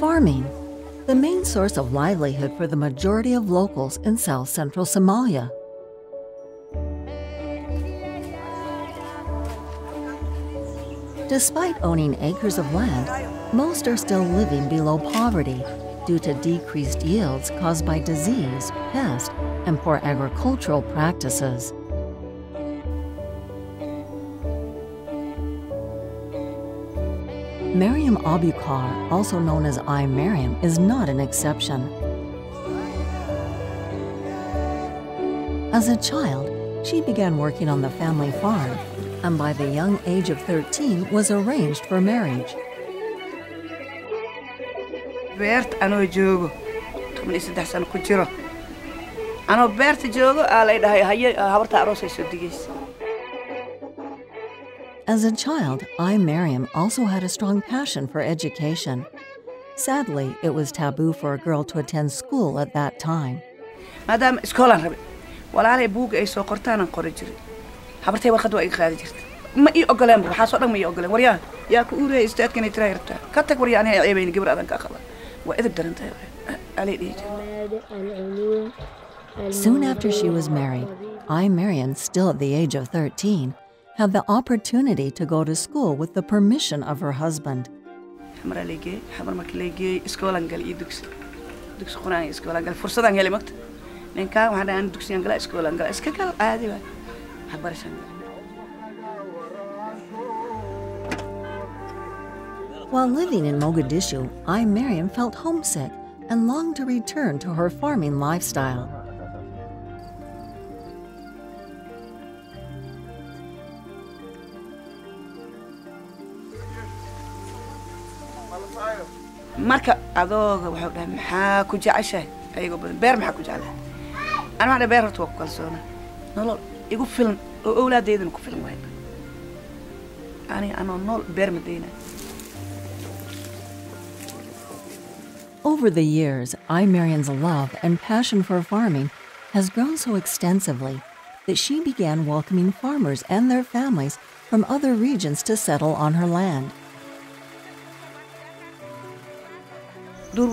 Farming, the main source of livelihood for the majority of locals in south-central Somalia. Despite owning acres of land, most are still living below poverty due to decreased yields caused by disease, pest, and poor agricultural practices. Maryan Abukar, also known as I Maryan, is not an exception. As a child, she began working on the family farm, and by the young age of 13 was arranged for marriage. As a child, I Maryan also had a strong passion for education. Sadly, it was taboo for a girl to attend school at that time. Soon after she was married, I Maryan, still at the age of 13, had the opportunity to go to school with the permission of her husband. While living in Mogadishu, I Maryan felt homesick and longed to return to her farming lifestyle. Over the years, I Maryan's love and passion for farming has grown so extensively that she began welcoming farmers and their families from other regions to settle on her land. I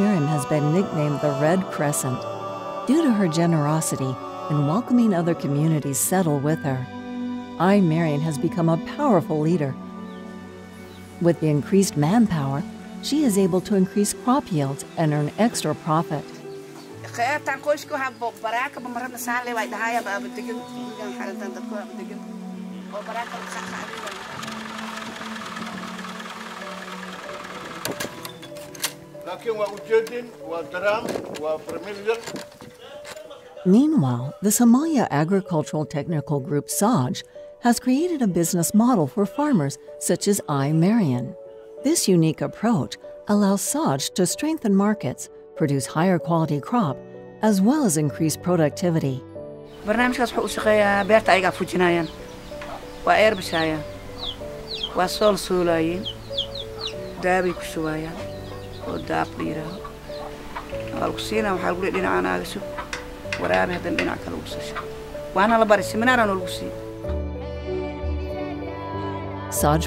Maryan has been nicknamed the Red Crescent due to her generosity in welcoming other communities settle with her. I Maryan has become a powerful leader. With the increased manpower, she is able to increase crop yields and earn extra profit. Meanwhile, the Somalia Agricultural Technical Group, Saj, has created a business model for farmers such as I Maryan. This unique approach allows Saj to strengthen markets, produce higher quality crop, as well as increase productivity. Saj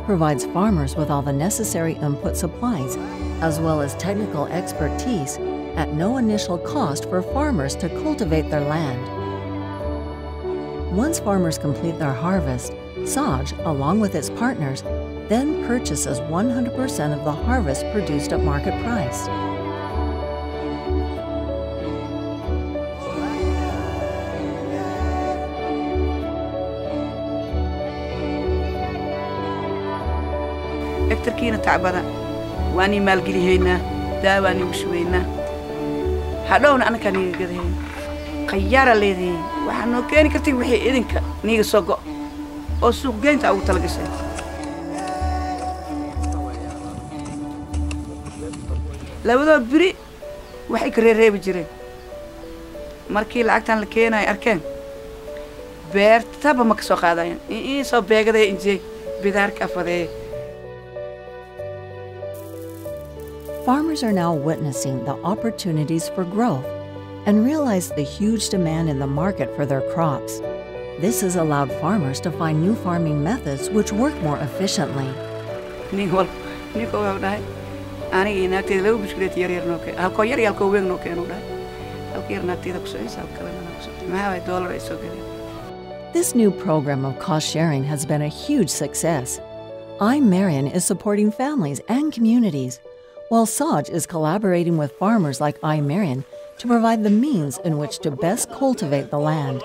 provides farmers with all the necessary input supplies as well as technical expertise at no initial cost for farmers to cultivate their land. Once farmers complete their harvest, Saj, along with its partners, then purchases 100% of the harvest produced at market price. دكتوركينا تعبانة واني مالقلي هنا داواني وشوينا هلون أنا كاني قدهين خيار الذي وحنو كاني كرتي وحي إذنك نيجي سوق أو سوق جين تعو تلقسين لو ده بري وحي كريري بجري مركي لعكتان لكينا أركان beer taba ma kasoo qaadayn ii soo beegday injey bidaarka faday Farmers are now witnessing the opportunities for growth and realize the huge demand in the market for their crops. This has allowed farmers to find new farming methods which work more efficiently. This new program of cost sharing has been a huge success. I'm Maryan is supporting families and communities, while Saj is collaborating with farmers like I'm Maryan to provide the means in which to best cultivate the land.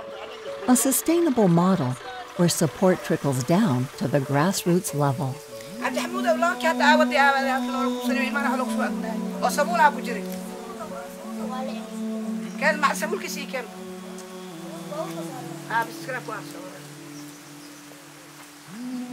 A sustainable model where support trickles down to the grassroots level. I'm just going to